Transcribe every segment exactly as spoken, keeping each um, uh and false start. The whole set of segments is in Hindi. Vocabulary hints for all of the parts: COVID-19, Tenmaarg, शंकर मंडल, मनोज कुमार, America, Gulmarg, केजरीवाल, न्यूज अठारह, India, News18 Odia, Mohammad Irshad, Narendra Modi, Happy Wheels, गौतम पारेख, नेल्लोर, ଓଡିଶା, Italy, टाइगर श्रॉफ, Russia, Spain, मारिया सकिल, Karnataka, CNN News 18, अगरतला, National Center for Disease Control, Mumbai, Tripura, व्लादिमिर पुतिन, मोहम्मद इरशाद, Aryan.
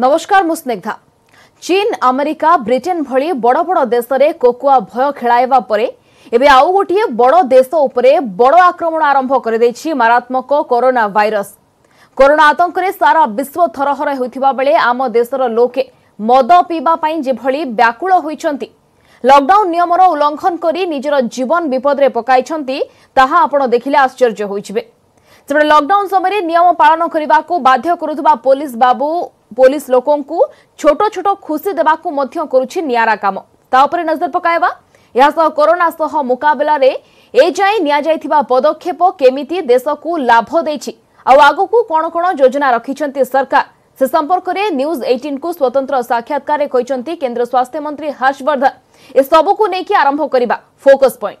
नमस्कार मुस्निग्धा। चीन अमेरिका ब्रिटेन भली बड़ बड़ देश रे कोकुआ भय खेलाइबा परे एबे आउ गोटे बड़ देश उपरे बड़ आक्रमण आरंभ करि दैछि मारात्मक कोरोना वायरस। कोरोना आतंक रे सारा विश्व थरहर होइथिबा बेले आम देशर लोके मद पीबा पई जे भली व्याकुल होइछंती, लॉकडाउन नियमर उल्लंघन करी निजर जीवन विपद रे पकाइछंती, ताहा आपण देखिले आश्चर्य होइछबे। तेबे लॉकडाउन समय नियम पालन करने को बाध्य करुवा पुलिस बाबू पुलिस लोकों को छोट छोट खुशी देवाकू मध्य करुछि नियारा काम। ताउपरे नजर पकायबा यासह कोरोना सह मुकाबला रे ए जाय निया जायथिबा पदक्षेप केमिति देशकू लाभ दैछि आउ आगकू कोन कोन योजना रखिछन्ते सरकार, से संपर्क रे न्यूज अठारह को स्वतंत्र साक्षात्कार रे कहिछन्ते केंद्र स्वास्थ्य मंत्री हर्षवर्धन। ए सबकू नेकी आरंभ करबा फोकस पॉइंट।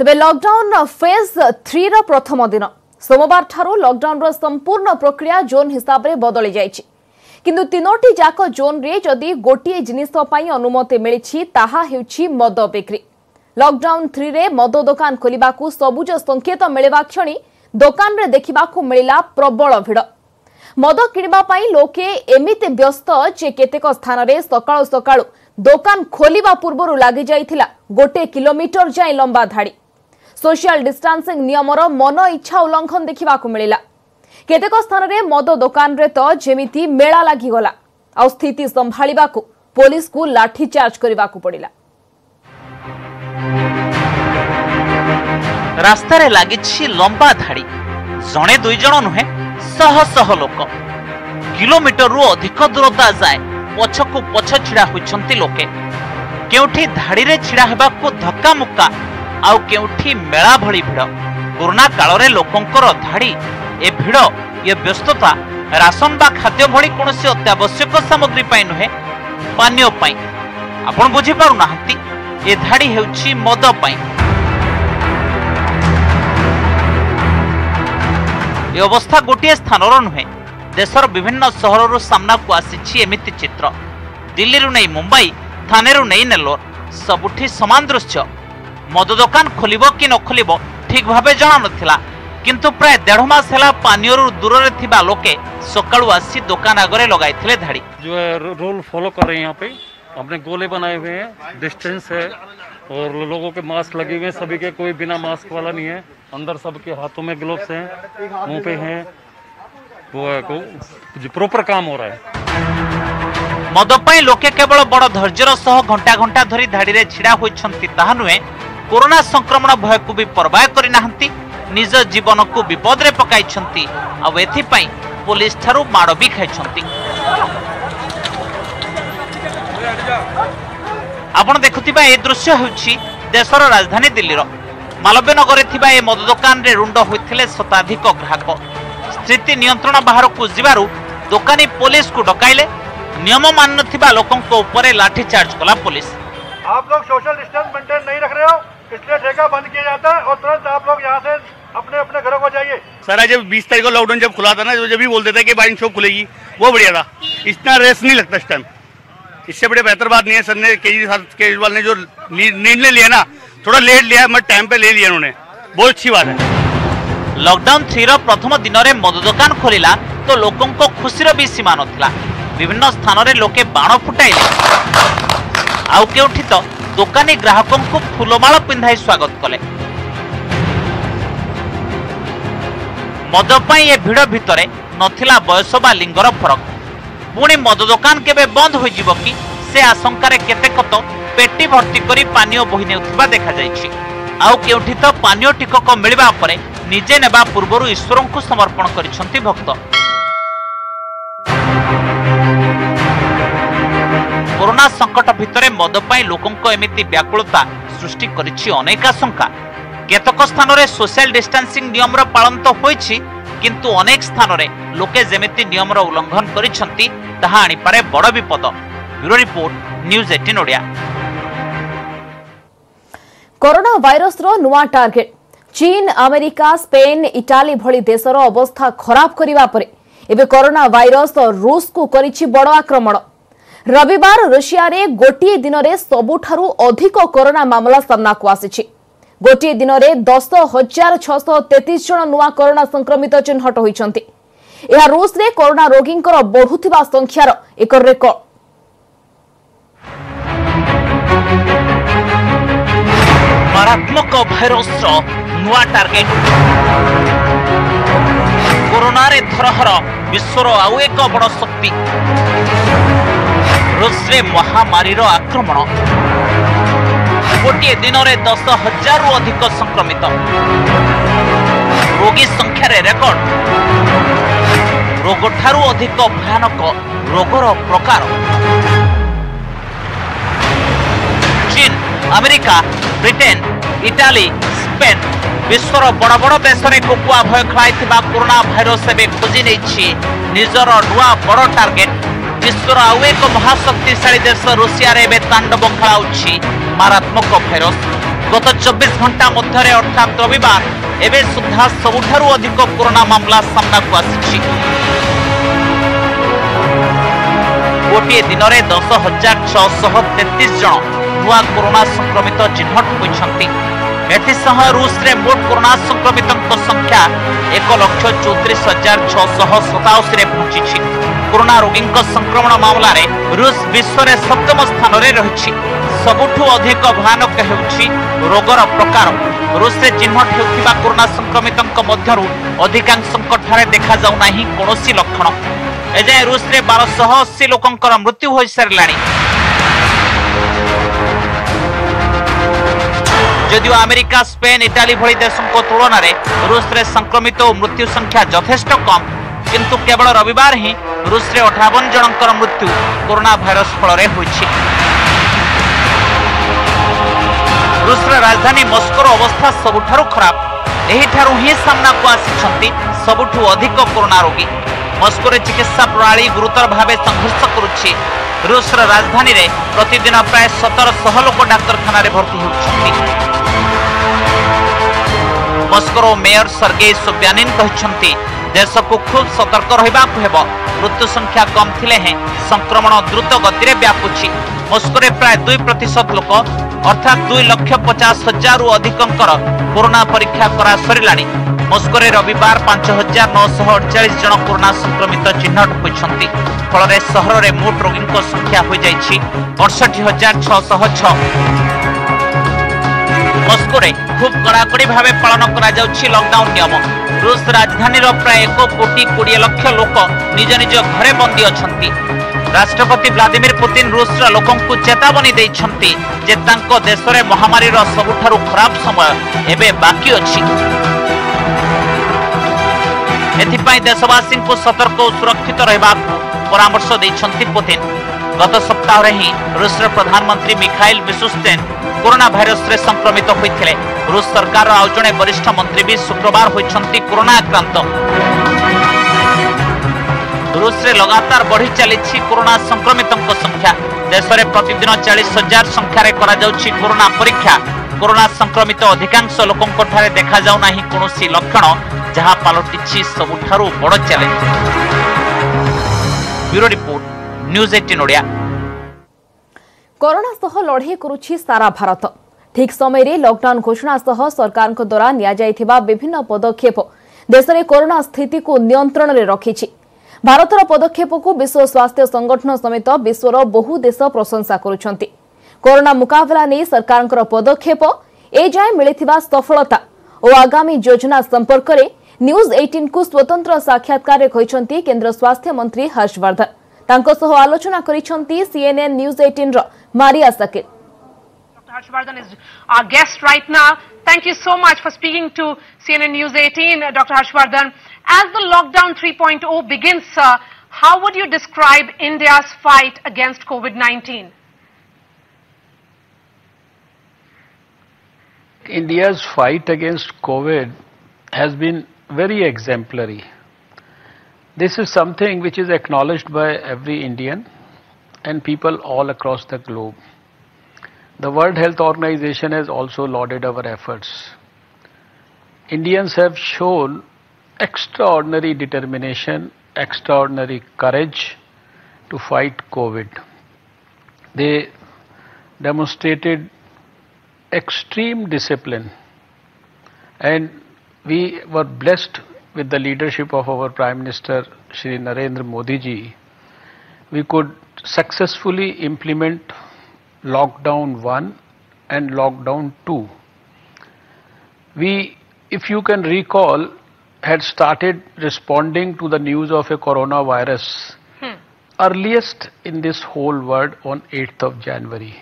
तेबे लॉकडाउन फेज थ्री रा प्रथम दिन सोमवार ठारो लॉकडाउन रा संपूर्ण प्रक्रिया जोन हिसाब रे बदली जायछि, किंतु तीनोटी जाक जोन रे जदि गोटिए जिनिस पई अनुमति मिलिछि ताहा हेउछि मद बिक्री। लॉकडाउन थ्री रे मद दुकान खोलिबाकू सबुज संकेत मिलवा क्षणी दुकान रे देखिबाकू मिलिला प्रबल भिड़। मद किणिबा पई लोके एमिते व्यस्त जे केतेक स्थान रे सकाळ सकाळ दुकान खोलिबा पूर्वरु लागि जायथिला गोटे किलोमीटर जाय लंबा धाड़ी। सोशल डिस्टेंसिंग नियमर मन इच्छा उल्लंघन देखा मिलला। केतेक स्थान रे मद दुकान रे तो जेमिति मेला लागिगला आ स्थिति संभाळिबाकू पुलिस को लाठी चार्ज करिबाकू पड़िला। रास्ता रे लागिछि लंबा धाड़ी, जणे दुई जण नुहे शह शह लोक किलोमीटर रु अधिक दूरता जाय पछकू पछ छिड़ा होइछंती लोके। केउठी धाड़ी रे छिड़ा हेबाकू धक्का मुक्का आउ केउठी मेला भली भिड़। कोरोना काल रे लोकंकर धाड़ी ए भिड़ ये व्यस्तता राशन बा खाद्य भली कोनोसी अत्यावश्यक सामग्री पाई नुहे, पानीय पाई। आपण बुझी पारु नाहंती ए धाड़ी हेउछि मद पाई। ए अवस्था गोटिए स्थानर नुहे, देशर विभिन्न सहरर सामना को आसीछि एमिति चित्र। दिल्ली रु नै मुंबई, थाने रु नै नेल्लोर, सबुठी समान दृश्य। मद दुकान खोलिबो कि न खोलिबो ठीक भाबे जाना नथिला, किंतु प्राय डेढ़ मास हेला पानियोरु दूर रे थिबा लोके सकाळु आसी दुकान आगरे लगाइथिले धाड़ी। जो रूल फॉलो कर रहे हैं, यहाँ पे हमने गोले बनाए हुए हैं, डिस्टेंस है और लोगों के मास्क लगे हुए हैं, सभी के कोई बिना मास्क वाला नहीं है। अंदर सबके हाथों में ग्लोव्स हैं, मुंह पे हैं, वो को प्रॉपर काम हो रहा है। मद पाई लोके केवल बड़ धैर्यर सह घंटा घंटा धरी धाड़ी रे छिड़ा होइछंती ताहा नुहे, कोरोना संक्रमण भय को भी परवाह करि नाहंती, निज जीवन को विपद रे पकाइछंती आ एथि पई पुलिस थारु माड़ भी खाइछंती। आपण देखुथिबा ए दृश्य हेउछि देशर राजधानी दिल्लीर मालव्य नगरे थिबा ए मद दुकान रे रुंड होइथिले शताधिक ग्राहक। स्थिति नियंत्रण बाहर को जिबारु दुकानी पुलिस को डकाइले, नियम मान नथिबा लोकन को ऊपर लाठी चार्ज कला पुलिस। आप लोग सोशल डिस्टेंस मेंटेन नहीं रख रहे हो, इसलिए ठेका बंद किया जाता है और तुरंत आप लोग यहाँ से अपने अपने घरों को जाइए। सर जब बीस तारीख को लॉकडाउन जब खुला था ना, जब भी बोल देते कि बाइंग शॉप खुलेगी, वो बढ़िया था, इतना रेस नहीं लगता इस टाइम। इससे बड़ी बेहतर बात नहीं है। सर ने केजरीवाल ने जो निर्णय लिया ना, थोड़ा लेट लिया मगर टाइम पे ले लिया उन्होंने, बहुत अच्छी बात है। लॉकडाउन थ्री प्रथम दिन में मद दुकान खोलिला तो लोकों को खुशीर भी सीमा नथिला। विभिन्न स्थान में लोके बाण फुटाइले, आउ केउठी तो दुकानी ग्राहकों को फूलमाला पिंधाई स्वागत कले। मद पाई ए भिड़ भितरे नथिला बयस बा लिंगर फरक। पुणी मद दुकान केबे बंद हो जिवो कि से आशंकारे केतेक तो पेटी भर्ती करी पानीय बोहि नेउथिबा देखा जायछि। आउ केउठी तो पानीय टिकक मिलबा परे निजे नेबा पूर्वरु ईश्वरन को समर्पण करिसंती भक्त। कोरोना संकट भितरे मद पाई लोकंको एमिति व्याकुलता सृष्टि करिछि अनेक आशंका। केतक स्थान रे सोशल डिस्टेंसिंग नियमर पालन तो होइछि, किंतु अनेक स्थान रे लोके जेमिति नियमर उल्लंघन करिसंती ताहा आनी पारे बड़ विपद। ब्यूरो रिपोर्ट न्यूज अठारह ओडिया। कोरोना वायरस रो नुवा टार्गेट चीन अमेरिका स्पेन इटाली भली देशर अवस्था खराब करिवा परे एबे कोरोना वायरस रूस को करिछि बड़ आक्रमण। रविवार रशिया रे गोटे दिन रे सबुठारु अधिक कोरोना मामला सामना को आसी। गोटे दिन रे दस हजार छःश तेतीस जन नुआ कोरोना संक्रमित चिन्हट होइछंती। एहा रूस रे कोरोना रोगींकर बढ़ुथिबा संख्यार एक रेकर्ड। मारात्मक भाइरस नुआ टार्गेट कोरोना रे थरहर विश्वर आउ एक बड़ शक्ति रूस रे महामारी रो आक्रमण। गोटे दिन रे दस हजार रु अधिक संक्रमित रोगी संख्या रे रेकॉर्ड। रोग ठारू अधिक भयानक रोगर प्रकार। चीन, अमेरिका, ब्रिटेन, इटाली, स्पेन विश्वर बड़ बड़ देश में कुकुआ भय खाइथिबा कोरोना भाइरस एवं खोजी नहीं निजर नुआ बड़ टार्गेट। विश्वर आउ एक महाशक्तिशाली देश रूसिया रे तांडव खेलाउछि मारात्मक भाइरस। गत चौबीस घंटा मध्य अर्थात रविवार एवं सुधा सबुठारु अधिक कोरोना मामला सामना को आसी। गोटे दिन में दस हजार छःश तेतीस जन नुआ कोरोना संक्रमित चिन्हट होइछंती। एथिसह रूस रे मोट कोरोना संक्रमितों संख्या एक लक्ष चौतीस हजार छःश सताशी रे पहुंची। कोरोना रोगी संक्रमण मामला रे रूस विश्व रे सप्तम स्थान रे रही। सबुठु अधिक भयानक हेउछि रोगर प्रकार। रूस रे चिन्हट हेउथिबा कोरोना संक्रमितों मध्यरु अधिकांशक ठारे देखा जाउ नाही कोनोसी लक्षण। एजाए रूस रे बारह अस्सी लोकंकर मृत्यु होई सारलाणी। जदिव अमेरिका, स्पेन, इटाली भली देशों तुलन में रूस रे संक्रमित और मृत्यु संख्या जथेष कम, किंतु केवल रविवार ही रूस रे अठावन जनकर मृत्यु कोरोना भाइरस फल हो। रूस राजधानी मस्को अवस्था सबुठारु खराब। एहिठारु ही सामना को आसी सबुठु अधिक कोरोना रोगी। मस्को रे चिकित्सा प्रणाली गुरुतर भाव संघर्ष करुछि। रूस राजधानी रे प्रतिदिन प्राय सत्रह सौ लोक डाक्तरखाना भर्ती होती। मस्को मेयर सर्गेई सोब्यानिन कहते देश को खूब सतर्क रहा। मृत्यु संख्या कम थिले हैं संक्रमण द्रुत गति व्यापुची। मस्को रे प्राय दुई प्रतिशत लोक अर्थात दुई लक्ष पचास हजार रु अधिक कोरोना परीक्षा करा सरिलानी। मस्को रे रविवार पांच हजार नौश अड़चाश जन कोरोना संक्रमित चिन्हट होती। फल सहर में मोट रोगी संख्या हो जाती अड़सठ हजार छःश छः। मस्को रे खूब कड़ाकड़ी भाव पालन करा जाउछि लॉकडाउन नियम। रूस राजधानी प्राय एक कोटी बीस लाख लोक निज निज घरे बंदी अछंती। राष्ट्रपति व्लादिमिर पुतिन रूस लोकों को चेतावनी देइछंती जे तांको देश रे महामारी रो सबुठारु खराब समय एबे बाकी अछि। एथिपाई देशवासी को सतर्क और सुरक्षित रहिबाकु परामर्श दैछंती पुतिन। गत सप्ताह रे ही रूस प्रधानमंत्री मिखाइल मिशुस्तिन कोरोना भाइरस रे संक्रमित होइथिले। रूस सरकार रो आउ जने वरिष्ठ मंत्री भी शुक्रवार होइछंती कोरोना आक्रांत। रूस रे लगातार बढ़ि चलिछि कोरोना संक्रमितों संख्या। देश रे प्रतिदिन चालीस हजार संख्या रे करा जाउछि कोरोना परीक्षा। कोरोना संक्रमित अधिकांश लोकंक ठारे देखा जाउ नाही कोनोसी लक्षण, जहां पलटिछि सबुठारु बड़ चैलेंज। ब्यूरो रिपोर्ट, न्यूज अठारह ओडिया। कोरोना सह लड़ाई करुछि सारा भारत। ठीक समय रे लॉकडाउन घोषणा सह सरकार को द्वारा निया जायथिबा विभिन्न पदक्षेप देश रे कोरोना स्थिति को नियंत्रण रे रखिछि। भारतर पदक्षेप को विश्व स्वास्थ्य संगठन समेत विश्वर बहु देश प्रशंसा करुछंती। कोरोना मुकाबला नहीं सरकार पदक्षेप ए जाए मिलिथिबा सफलता और आगामी योजना संपर्क में न्यूज अठारह को स्वतंत्र साक्षात्कार कहते केंद्र स्वास्थ्य मंत्री हर्षवर्धन। तांको सह आलोचना करिसेंती सीएनएन न्यूज अठारह रो मारिया सकिल। Harshvardhan is our guest right now. Thank you so much for speaking to C N N News eighteen, Doctor Harshvardhan. As the lockdown three point oh begins, uh, how would you describe India's fight against COVID nineteen? India's fight against COVID has been very exemplary. This is something which is acknowledged by every Indian and people all across the globe. The World Health Organization has also lauded our efforts. Indians have shown extraordinary determination, extraordinary courage to fight COVID. They demonstrated extreme discipline, and we were blessed with the leadership of our Prime Minister Shri Narendra Modi ji. We could successfully implement Lockdown one and Lockdown two. We, if you can recall, had started responding to the news of a coronavirus hmm. earliest in this whole world on eighth of January.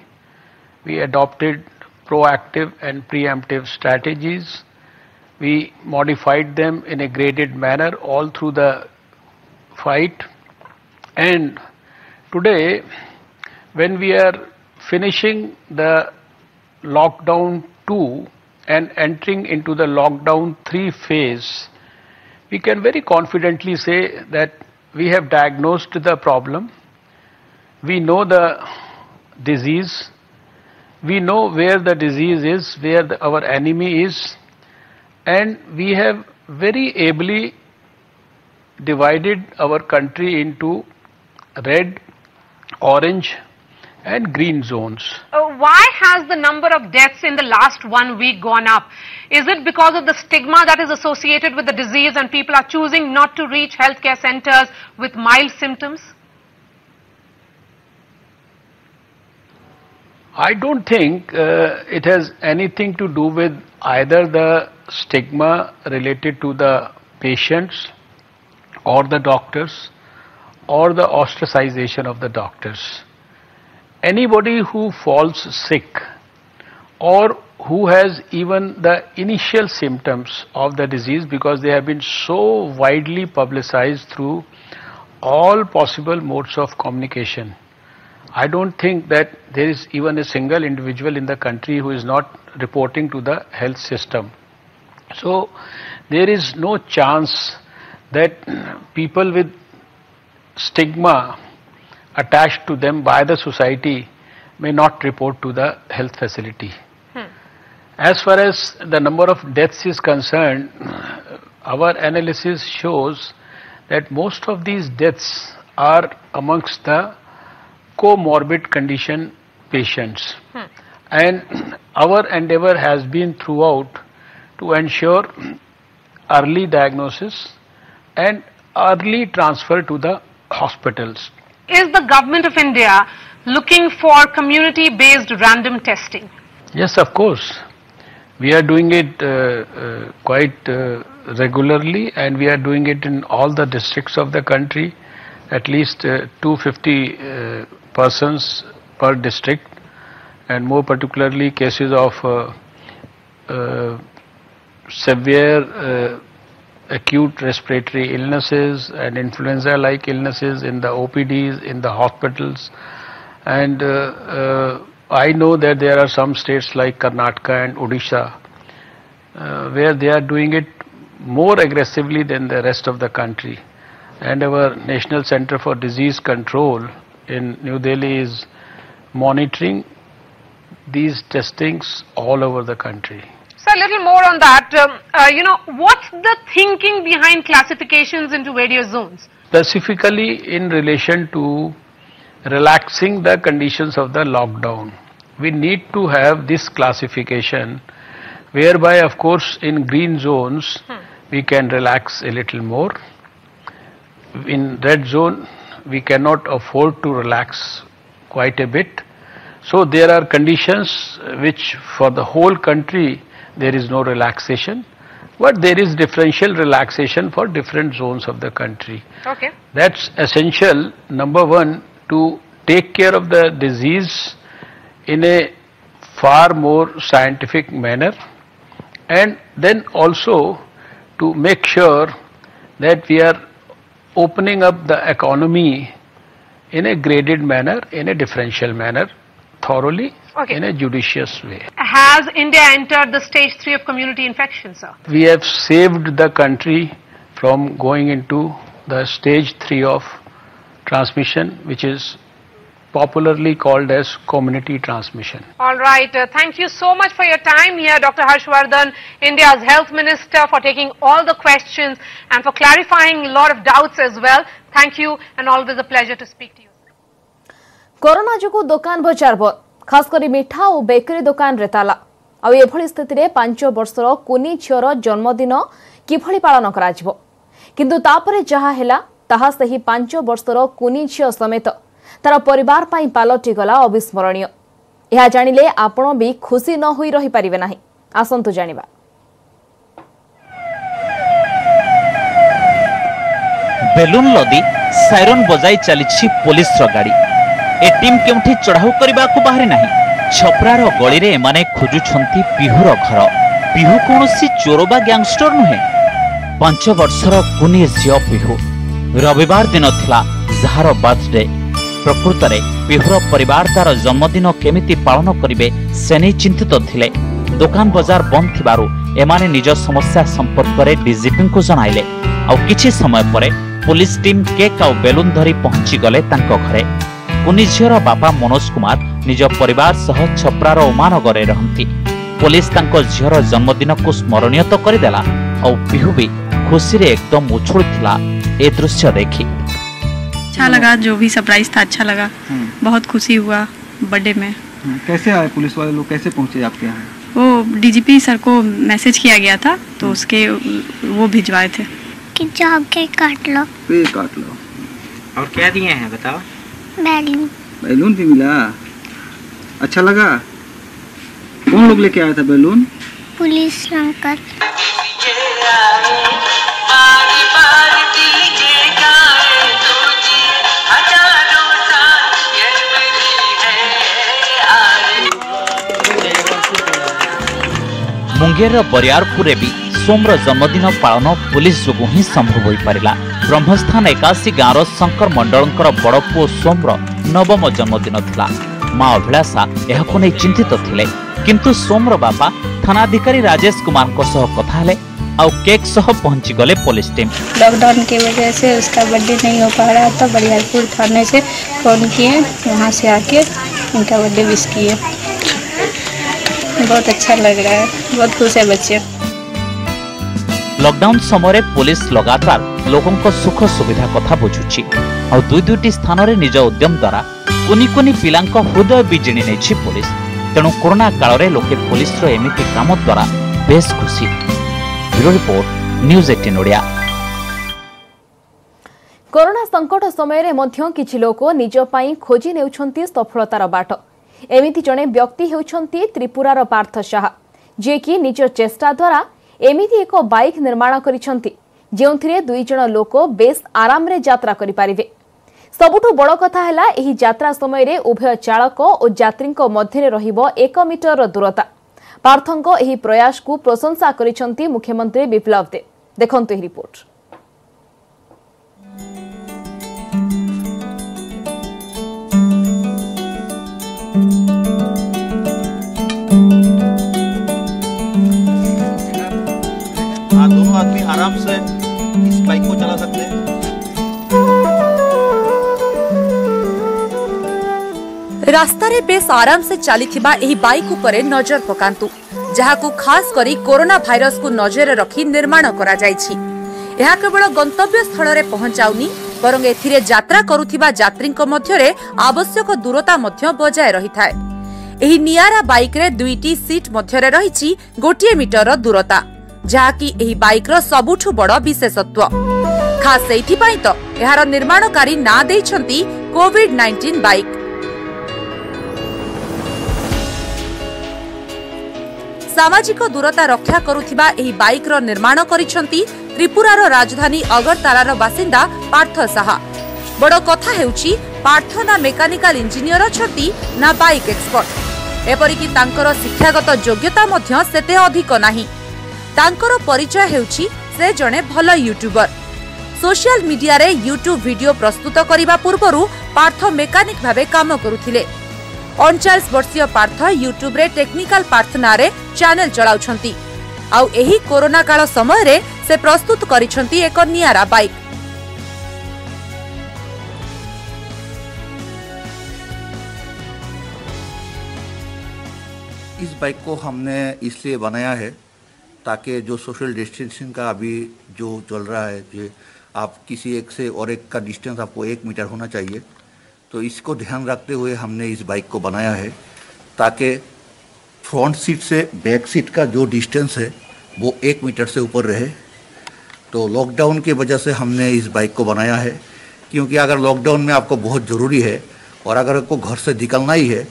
We adopted proactive and preemptive strategies. We modified them in a graded manner all through the fight. And today, when we are finishing the Lockdown two and entering into the Lockdown three phase, we can very confidently say that we have diagnosed the problem, we know the disease, we know where the disease is, where the, our enemy is, and we have very ably divided our country into red, orange and green zones. Uh, why has the number of deaths in the last one week gone up? Is it because of the stigma that is associated with the disease and people are choosing not to reach healthcare centers with mild symptoms? I don't think uh, it has anything to do with either the stigma related to the patients or the doctors or the ostracization of the doctors. Anybody who falls sick or who has even the initial symptoms of the disease, because they have been so widely publicized through all possible modes of communication, I don't think that there is even a single individual in the country who is not reporting to the health system. So there is no chance that people with stigma attached to them by the society may not report to the health facility. Hmm. As far as the number of deaths is concerned, our analysis shows that most of these deaths are amongst the comorbid condition patients. Hmm. And our endeavor has been throughout to ensure early diagnosis and early transfer to the hospitals. Is the government of India looking for community-based random testing? Yes, of course. We are doing it uh, uh, quite uh, regularly, and we are doing it in all the districts of the country, at least uh, two hundred fifty uh, persons per district, and more particularly cases of uh, uh, severe uh, acute respiratory illnesses and influenza-like illnesses in the O P Ds, in the hospitals. And uh, uh, I know that there are some states like Karnataka and Odisha uh, where they are doing it more aggressively than the rest of the country. And our National Center for Disease Control in New Delhi is monitoring these testings all over the country. So a little more on that, um, uh, you know, what's the thinking behind classifications into various zones? Specifically in relation to relaxing the conditions of the lockdown, we need to have this classification whereby, of course, in green zones hmm. we can relax a little more. In red zone we cannot afford to relax quite a bit. So there are conditions which for the whole country there is no relaxation, but there is differential relaxation for different zones of the country. Okay. That's essential, number one, to take care of the disease in a far more scientific manner, and then also to make sure that we are opening up the economy in a graded manner, in a differential manner, thoroughly. Okay. In a judicious way. Has India entered the stage three of community infection, sir? We have saved the country from going into the stage three of transmission, which is popularly called as community transmission. All right. Uh, thank you so much for your time here, Doctor Harshvardhan, India's Health Minister, for taking all the questions and for clarifying a lot of doubts as well. Thank you, and always a pleasure to speak to you. Corona जो दुकान बजार बंद खासकर मिठा और बेकरी दुकान ताला आभली स्थित पांच वर्षर कुनी झीर जन्मदिन किभली पालन करा जहा हेला ताहा सही पांच वर्षर कुनी झील समेत तार परिवार पर पलटिगला अविस्मरणीय। यह जानिले आपण भी खुशी न होई रही पारिबे नाही। आसंतु जानिबा बेलून लदी सायरन बजाई चली पुलिस गाड़ी ए टीम के चढ़ाऊ करने को बाहरी नहीं। छपरार गली रे एमाने खोजुछंती पिहुर घर। पिहु कौनसी चोर बा गैंगस्टर नुहे। पांच वर्षर कुनी झियो पिहु रविवार दिन थिला जहार बर्थडे। प्रकृत में पिहुर परिवार तार जन्मदिन केमिति पालन करिवे से नहीं चिंतित थिले। दुकान बजार बंद थिबारु एमाने निज समस्या संपर्क रे डीजीपी को जणाइले। आ किछि समय परे पुलिस टीम केक और बेलून धरी पहुंची गले तांको घरे। कुनी झियर बापा मनोज कुमार निज परिवार सह छपरार उमानगरे रहंती। पुलिस तांको झियर जन्मदिन को स्मरणीय तो करदेला और पिहु भी खुशी रे एकदम उछुळथिला। ए दृश्य देखी अच्छा लगा। जो भी सरप्राइज था अच्छा लगा, बहुत खुशी हुआ बर्थडे में। कैसे आए पुलिस वाले लोग, कैसे पहुंचे आपके यहाँ? वो डीजीपी सर को मैसेज किया गया था तो उसके वो भिजवाए थे कि जाओ केक काट लो, केक काट लो। और क्या दिए हैं बताओ? बैलून। बैलून भी मिला, अच्छा लगा। कौन लोग लेके आया था balloon? Police uncle. Munger Bariyarpur भी सोमर जन्मदिन पालन पुलिस जोगु ही संभव हो पारा। ब्रह्मस्थान एकाशी गाँव शंकर मंडल बड़ पुओ सोमर नवम जन्मदिन थिला। माँ अभिलाषा यहां नहीं चिंतित थिले किंतु सोमर बापा थानाधिकारी राजेश कुमार कथा और केक सह पहुंची गले पुलिस टीम। लॉकडाउन की वजह से उसका बर्थडे नहीं हो पा रहा था। बरियारपुर थाने से फोन किए, वहाँ से आके उनका बर्थडे विश किए। बहुत अच्छा लग रहा है, बहुत खुश है बच्चे। लॉकडाउन समय पुलिस लगातार लोगों को सुख सुविधा कथा बुझुची और दुई दुईटी स्थान रे निज उद्यम द्वारा कुनी कुनी पिलांको हृदय भी जिणी नेछि पुलिस। तेणु कोरोना काल रे लोके पुलिस रो एमिति काम द्वारा बेस खुशी। ब्यूरो रिपोर्ट न्यूज अठारह ओडिया। कोरोना संकट समय रे मध्य किछि लोक निज पई खोजी नेउछंती सफलतार बाट। एमिति जने व्यक्ति हेउछंती त्रिपुरार पार्थ शाह, जे कि निज चेष्टा द्वारा एमिति एक बाइक निर्माण करिसंती जेउथिरे दुई जण लोक बेस आराम रे यात्रा करि पारिबे। सबुठु बड़ कथा हैला एही यात्रा समय रे उभय चालक और यात्रीको मध्य रे रहिबो एक मीटर दूरता। पार्थंको एही प्रयास को प्रशंसा करिसंती मुख्यमंत्री विप्लव देव। देखंतु एही रिपोर्ट। आदमी आराम से इस बाइक को चला सकते हैं। रास्ता रे बेस आराम से चली थिबा एही बाइक उपरे नजर पकांतु, जहाकू खास करी कोरोना भाइरस को नजर रखी निर्माण करा जाय छी। एहा केवल गंतव्य स्थल रे पहुंचाउनी बरंग एथिरे यात्रा करूथिबा यात्रीको मध्य रे आवश्यक दूरता मध्य बजाय रहिथाय। एही नियारा बाइक रे दुईटी सीट मध्य रे रहिची गोटिए मीटर दूरता, जहाँकि एही बाइक रो सबुठु बड़ विशेषत्व। खास सेठी पई तो एहार निर्माणकारी ना देई छंती कोविड नाइंटीन बाइक। सामाजिक दूरता रक्षा करूथिबा एही बाइक रो निर्माण करिसंती त्रिपुरार राजधानी अगरतालार बासिंदा पार्थ शाह। बड़ कथा हेउची पार्थ ना मेकानिकल इंजीनियर छंती ना बाइक एक्सपर्ट, एपरिकि तांकर शिक्षागत योग्यता मध्य सेते अधिक नाही। तांकर परिचय हेउची से जने भल यूट्यूबर। सोशल मीडिया रे यूट्यूब वीडियो प्रस्तुत करिबा पूर्वरु पार्थ मेकानिक भाबे काम करुथिले। उनचास वर्षीय पार्थ यूट्यूब रे टेक्निकल पार्थना रे चैनल चलाउछंती। आउ एही कोरोना काल समय रे से प्रस्तुत करिछंती एक नियारा बाइक। इस बाइक को हमने इसलिए बनाया है ताकि जो सोशल डिस्टेंसिंग का अभी जो चल रहा है, आप किसी एक से और एक का डिस्टेंस आपको एक मीटर होना चाहिए, तो इसको ध्यान रखते हुए हमने इस बाइक को बनाया है ताकि फ्रंट सीट से बैक सीट का जो डिस्टेंस है वो एक मीटर से ऊपर रहे। तो लॉकडाउन की वजह से हमने इस बाइक को बनाया है, क्योंकि अगर लॉकडाउन में आपको बहुत ज़रूरी है और अगर आपको घर से निकलना ही है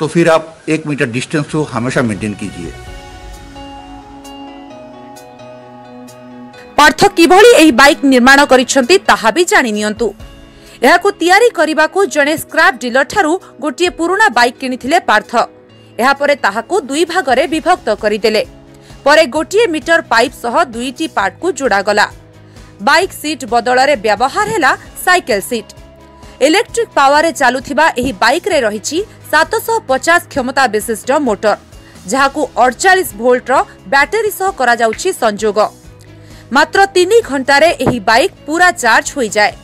तो फिर आप एक मीटर डिस्टेंस को हमेशा मेंटेन कीजिए। पार्थ किभली एही बाइक निर्माण करिसेंती ताहा भी जानि नियंतु। एहाकु तयारी करिबाकु जणे स्क्रैप डीलर ठारू गोटिए पुराना बाइक किनिथिले पार्थ। एहा परे ताहाकु दुई भागरे विभक्त करिदेले। परे गोटिए मीटर पाइप सह दुईटी पार्ट को जोड़ा गला। बाइक सीट बदलरे व्यवहार हैला साइकल सीट। इलेक्ट्रिक पावर चालुथिबा एही बाइक रे रहिछि सात सौ पचास क्षमता विशिष्ट मोटर, जहाकु अड़तालीस वोल्ट रो बैटरी सह करा जाउछि संजोग। मात्र तीन घंटा रे एही बाइक पूरा चार्ज होई जाए।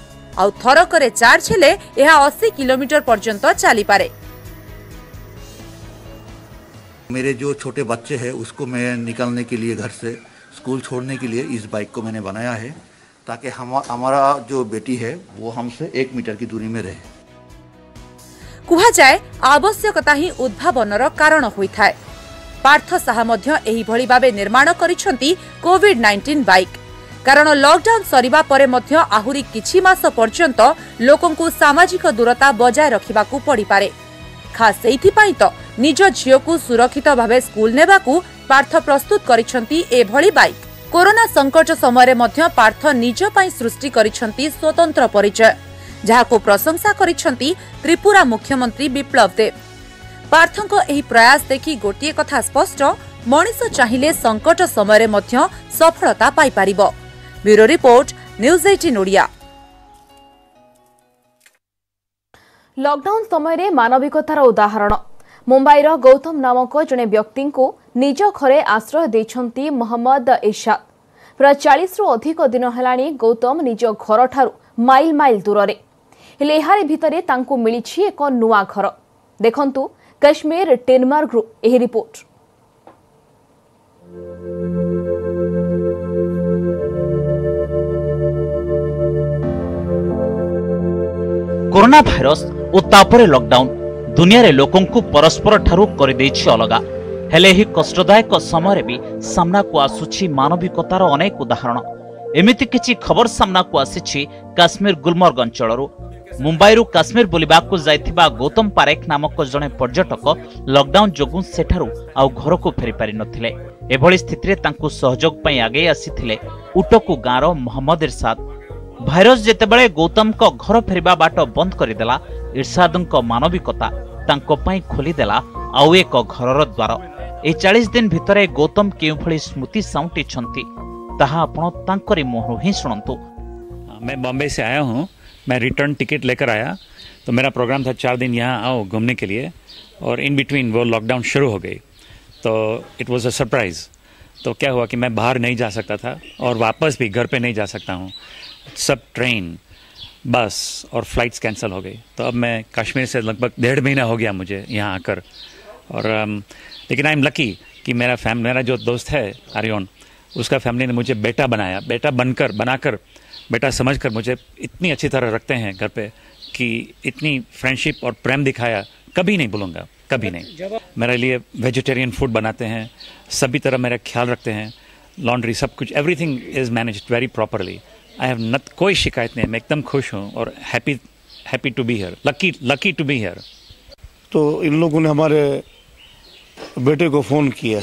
आउ थरकरे चार्ज हेले एहा अस्सी किलोमीटर पर्यंत चली पारे। मेरे जो छोटे बच्चे हैं उसको मैं निकलने के लिए घर से स्कूल छोड़ने के लिए इस बाइक को मैंने बनाया है ताकि हम हमारा जो बेटी है वो हमसे एक मीटर की दूरी में रहे। कुहा जाए आवश्यकता ही उद्भावनर कारण होई थाए। पार्थ साहा मध्य एही भली भाबे निर्माण करिसेंती कोविड-नाइनटीन बाइक। कारण लॉकडाउन सरीबा परे मध्य आहुरी किछि मास पर्यंत लोकंकु सामाजिक दूरता बजाय रखिबाकु पड़ी पारे। खास सेथि पई त निज झियोकु सुरक्षित भाबे स्कूल नेबाकु पार्थ प्रस्तुत करिसेंती ए भली बाइक। कोरोना संकट समय रे मध्य पार्थ निज पई सृष्टि करिसेंती स्वतंत्र परिचय, जहाको प्रशंसा करिसेंती त्रिपुरा मुख्यमंत्री विप्लव देव। पार्थंक एही प्रयास देखि गोटिए कथा स्पष्ट, मनिष चाहिले संकट समय रे मध्य सफलता पाई पारिबो। ब्यूरो रिपोर्ट न्यूज अठारह ओडिया। लॉकडाउन समय रे मानविकतार उदाहरण। मुंबईर गौतम नामक जने व्यक्ति को निज घरे आश्रय देछंती मोहम्मद इरशाद। प्राय चालीस रु अधिक दिन हेलाणी गौतम निज घर ठारू माइल माइल दूर रे, हेले एहारे भितरे तांकू मिलिछि एक नुआ घर। देखंतु कश्मीर टेनमार्ग रु एही रिपोर्ट। कोरोना भाइरस ओ तापरे लॉकडाउन दुनिया रे लोकंकु परस्पर ठारू करि दैछि अलगा। हेले ही कष्टदायक समय रे भी सामना को आसुछि मानविकतार अनेक उदाहरण। एमिति किछि खबर सामना को आसीछि काश्मीर गुलमर्ग अंचलरु। मुंबई रु काश्मीर बुलिबाकु जाइथिबा गौतम पारेख नामक जने पर्यटक लॉकडाउन जोगु सेठारू आउ घर को फेरि पारि नथिले। एभली स्थिति रे तांकु सहयोग पई आगे आसीथिले उटकु गारो मोहम्मद इरशाद। भाइरस जेतेबेले गौतम को घर फेरिबा बाट बंद करिदेला, इरशादंक मानविकता तांको पई खोलीदेला आउ एक घरर द्वार। ए चालीस दिन भितरे गौतम केउफली स्मृति साउंटी छंती ताहा आपण तांकरी मुहरु ही सुनंतु। मैं बॉम्बे से आया हूं, मैं रिटर्न टिकट लेकर आया, तो मेरा प्रोग्राम था चार दिन यहाँ आओ घूमने के लिए, और इन बिटवीन वो लॉकडाउन शुरू हो गई, तो इट वाज अ सरप्राइज। तो क्या हुआ कि मैं बाहर नहीं जा सकता था और वापस भी घर पे नहीं जा सकता हूँ। सब ट्रेन, बस और फ्लाइट्स कैंसिल हो गई। तो अब मैं कश्मीर से लगभग डेढ़ महीना हो गया मुझे यहाँ आकर, और लेकिन आई एम लकी कि मेरा फैम मेरा जो दोस्त है आर्यन, उसका फैमिली ने मुझे बेटा बनाया, बेटा बनकर बनाकर बेटा समझकर मुझे इतनी अच्छी तरह रखते हैं घर पे कि इतनी फ्रेंडशिप और प्रेम दिखाया, कभी नहीं भूलूँगा, कभी नहीं। मेरे लिए वेजिटेरियन फूड बनाते हैं, सभी तरह मेरा ख्याल रखते हैं, लॉन्ड्री सब कुछ, everything is managed very properly. I have not, कोई शिकायत नहीं, मैं एकदम खुश हूँ और happy happy to be here, lucky lucky to be here. तो इन लोगों ने हमारे बेटे को फ़ोन किया,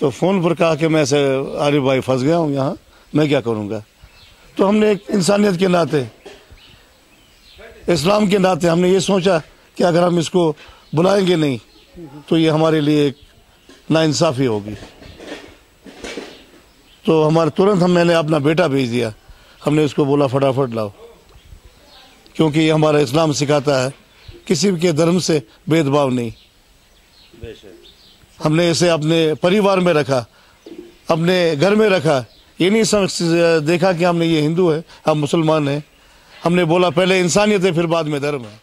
तो फ़ोन पर कहा कि मैं ऐसे अरे भाई फंस गया हूँ यहाँ, मैं क्या करूँगा। तो हमने एक इंसानियत के नाते, इस्लाम के नाते हमने ये सोचा कि अगर हम इसको बुलाएंगे नहीं तो ये हमारे लिए एक नाइंसाफ़ी होगी। तो हमारे तुरंत हम मैंने अपना बेटा भेज दिया, हमने उसको बोला फटाफट लाओ, क्योंकि ये हमारा इस्लाम सिखाता है किसी के धर्म से भेदभाव नहीं। हमने इसे अपने परिवार में रखा, अपने घर में रखा, ये नहीं समझ देखा कि हमने ये हिंदू है, हम मुसलमान हैं। हमने बोला पहले इंसानियत है फिर बाद में धर्म है।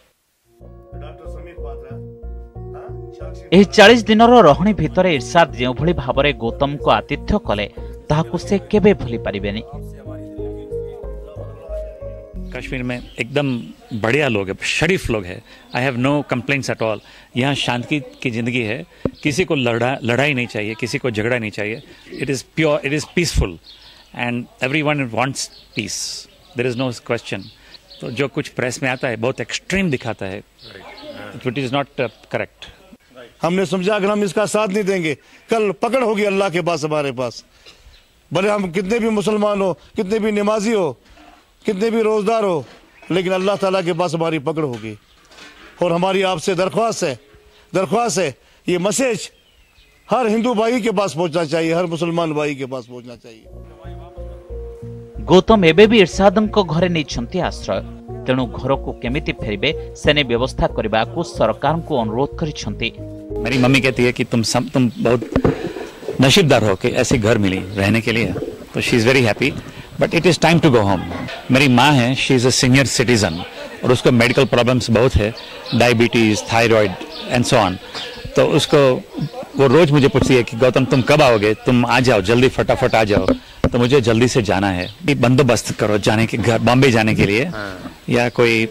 एही चालीस दिन रहणी भितर इरशाद जो भाव में गौतम को आतिथ्य कले ताकू से केबे भूली पारिबेनी। कश्मीर में एकदम बढ़िया लोग है, शरीफ लोग है। I have no complaints at all. यहाँ शांति की ज़िंदगी है, किसी को लड़ा लड़ाई नहीं चाहिए, किसी को झगड़ा नहीं चाहिए। It is pure, it is peaceful and every one wants peace, there is no question. तो जो कुछ प्रेस में आता है बहुत एक्सट्रीम दिखाता है, इट इज़ नॉट करेक्ट। हमने समझा अगर हम इसका साथ नहीं देंगे कल पकड़ होगी अल्लाह के पास हमारे पास। भले हम कितने भी मुसलमान हो, कितने भी नमाजी हो, कितने भी रोज़दार हो, लेकिन अल्लाह ताला के पास हमारी पकड़ होगी। और हमारी आपसे दरख्वास्त है, दरख्वास्त है ये मैसेज हर हिंदू भाई के पास पहुंचना चाहिए, हर मुसलमान भाई के पास पहुंचना चाहिए। गौतम एबेबी इरशादंको घरे नेछंती आश्रय, तेणु घर को केमिति फेरिबे सेने व्यवस्था करबा को सरकार को अनुरोध करिसंती। मेरी मम्मी कहती है कि तुम सब तुम बहुत नसीबदार हो कि ऐसे घर मिली रहने के लिए, तो she is very happy, but it is time to go home. मेरी माँ है, she is a senior citizen और उसको मेडिकल प्रॉब्लम्स बहुत है, diabetes, thyroid and so on. तो उसको वो रोज़ मुझे पूछती है कि गौतम तुम कब आओगे, तुम आ जाओ जल्दी, फटाफट आ जाओ। तो मुझे जल्दी से जाना है, बंदोबस्त करो जाने के, घर बॉम्बे जाने के लिए, या कोई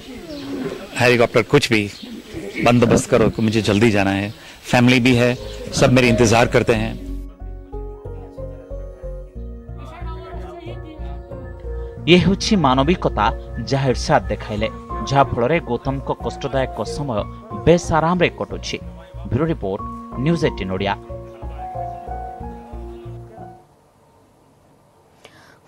हेलीकॉप्टर, कुछ भी बंदोबस्त करो कि मुझे जल्दी जाना है, फैमिली भी है, सब मेरे इंतजार करते हैं। ये होछि मानविकता जाहिर साथ देखाइले, जहा फल गौतम को कष्टदायक समय बेस आराम रे कटुछि। ब्यूरो रिपोर्ट, न्यूज अठारह ओडिया।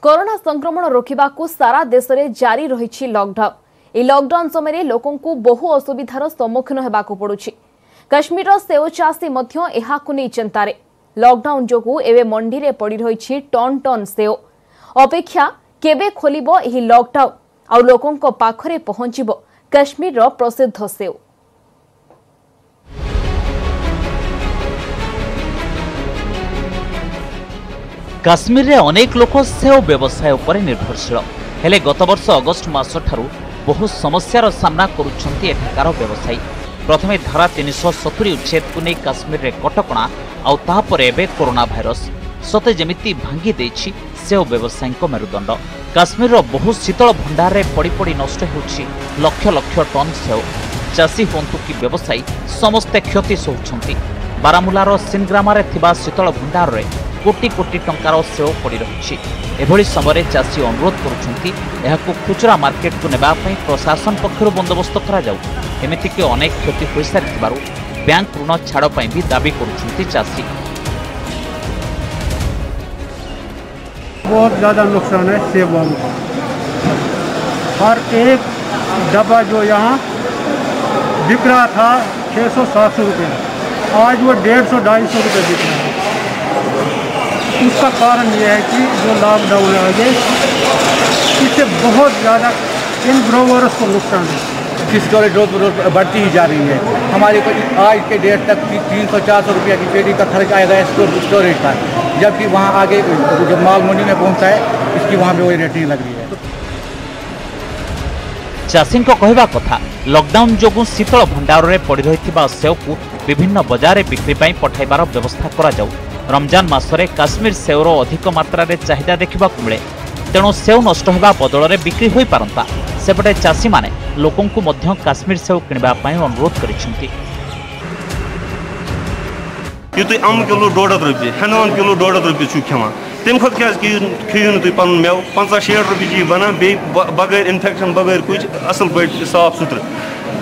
कोरोना संक्रमण रोकवाकू सारा देश में जारी रही लॉकडाउन। ये लॉकडाउन समय लोकों को बहु असुविधार सम्मुखीन होबाकू पड़ुछि। कश्मीर सेव चाषी नहीं चिंतार। लॉकडाउन जो एवं मंडी में पड़ रही टन टन सेव। अपेक्षा केबे खोलिबो एही लॉकडाउन आउ लोकंको पाखरे पहुंचिबो कश्मीर रो प्रसिद्ध सेव। कश्मीर रे अनेक लोक सेव व्यवसाय उपरे निर्भरशील हेले गत वर्ष अगस्ट मास ठारू बहु समस्यार सामना करुछंती एठाकार व्यवसायी। प्रथमे धारा तीन सौ सतुरी उच्छेद को नहीं कश्मीर रे कटकणा आउ तापरे एबे कोरोना भाइरस सते जमिति भांगी देछि सेव व्यवसायी मेरुदंड। काश्मीर बहु शीतल भंडार रे पड़ी पड़ी नष्ट होछि लक्ष लक्ष टन सेव। चाषी हूँ कि व्यवसायी समस्ते क्षति सोचुंती। बारामुलार सिनग्रामारे थिबा शीतल भंडार रे कोटी कोटी टंकार सेव पड़ी रहिछि। एभली समय चाषी अनुरोध करुछंती एहाकु खुचरा मार्केट को नेबा पई प्रशासन पक्षरु बंदोबस्त करा जाउ। एमिति कि अनेक क्षति होई सारिथिबारु बैंक ऋण छाड़ पई भी दाबी करुछंती चाषी। बहुत ज़्यादा नुकसान है सेवों का। हर एक डब्बा जो यहाँ बिक रहा था छह सौ सात सौ रुपये, आज वो डेढ़ सौ ढाई सौ रुपये बिक रहा है। उसका कारण यह है कि जो लॉकडाउन आ गए इससे बहुत ज़्यादा इन ग्रोवर्स को नुकसान है। किस तरह ग्रोथ बढ़ती ही जा रही है। हमारे को आज के डेट तक तीन सौ चार सौ रुपये की पेटी का खर्च आएगा स्टोरेज का, जबकि वहाँ आगे जब माल मंडी में पहुँचता है इसकी वहाँ पे वही रेट नहीं लग रही है। चाषी को कहवा कथा लॉकडाउन जो शीतल भंडार में पड़ रही सेव को विभिन्न बजार बिक्री पठाइबार व्यवस्था करा। रमजान मासरे काश्मीर सेवर अधिक मात्रा रे चाहिदा देखा मिले, तेणु सेव नष्ट होगा बदल में बिक्री हो पारंता। सेपटे चाषी माने लोकों को मध्य काश्मीर सेव किनबा पई अनुरोध करिसंती। तुम अमन किलो डोड़ रुपये, हनुमान किलो डोड़ रुपये छो खेवा, तम खुद क्या खेव नुह पन मेव पंचा शेठ रुपये जी बनान बगैर इन्फेक्शन बगैर कुछ असल पे साफ सुथर।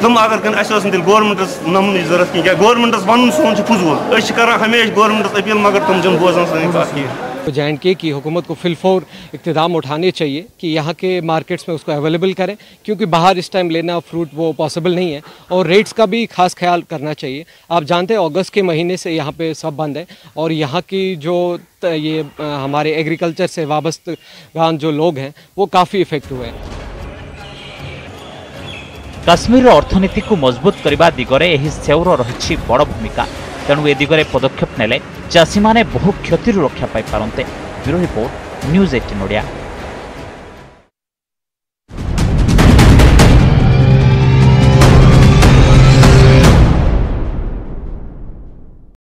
तुम अगर कह अल गमेंटस नमन जरूरत क्या गमेंटस वन सोन फजूल कर हमेशा गमेंटस अपील मगर तुम जो बोझ कह। जे एंड के की हुकूमत को फिलफोर इकतदाम उठाने चाहिए कि यहाँ के मार्केट्स में उसको अवेलेबल करें, क्योंकि बाहर इस टाइम लेना फ्रूट वो पॉसिबल नहीं है। और रेट्स का भी खास ख्याल करना चाहिए। आप जानते हैं अगस्त के महीने से यहाँ पे सब बंद है और यहाँ की जो ये हमारे एग्रीकल्चर से वाबस्तगान जो लोग हैं वो काफ़ी इफेक्ट हुए हैं। काश्मीर अर्थनीति को मजबूत करने दिगरे यही सेवर रही बड़ भूमिका, तेणु ए दिगरे पदक्षेप नेले चाषी माने बहु क्षति रक्षा पाई पारंते। ब्यूरो रिपोर्ट, न्यूज अठारह ओडिया।